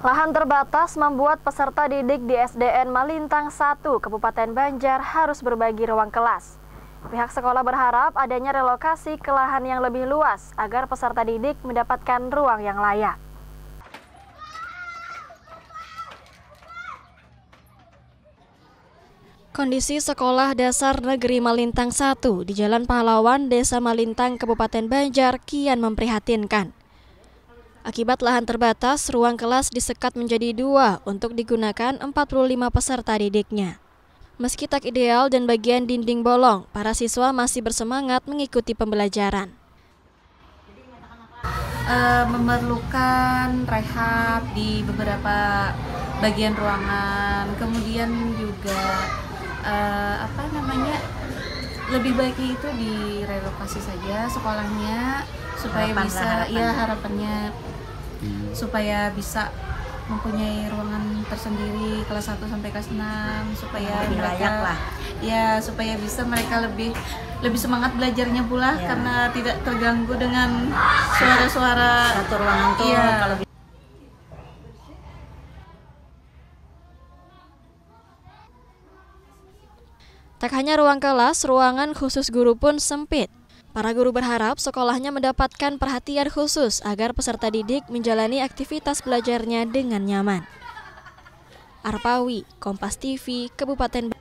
Lahan terbatas membuat peserta didik di SDN Malintang 1, Kabupaten Banjar harus berbagi ruang kelas. Pihak sekolah berharap adanya relokasi ke lahan yang lebih luas agar peserta didik mendapatkan ruang yang layak. Kondisi Sekolah Dasar Negeri Malintang 1 di Jalan Pahlawan, Desa Malintang, Kabupaten Banjar kian memprihatinkan. Akibat lahan terbatas, ruang kelas disekat menjadi dua untuk digunakan 45 peserta didiknya. Meski tak ideal dan bagian dinding bolong, para siswa masih bersemangat mengikuti pembelajaran. Memerlukan rehab di beberapa bagian ruangan, kemudian juga lebih baiknya itu direlokasi saja sekolahnya supaya harapannya supaya bisa mempunyai ruangan tersendiri kelas 1 sampai kelas 6 supaya lebih layak lah. Ya, supaya bisa mereka lebih semangat belajarnya pula ya. Karena tidak terganggu dengan suara-suara satu ruangan itu ya. Tak hanya ruang kelas, ruangan khusus guru pun sempit. Para guru berharap sekolahnya mendapatkan perhatian khusus agar peserta didik menjalani aktivitas belajarnya dengan nyaman. Arpawi, Kompas TV, Kabupaten Banjar.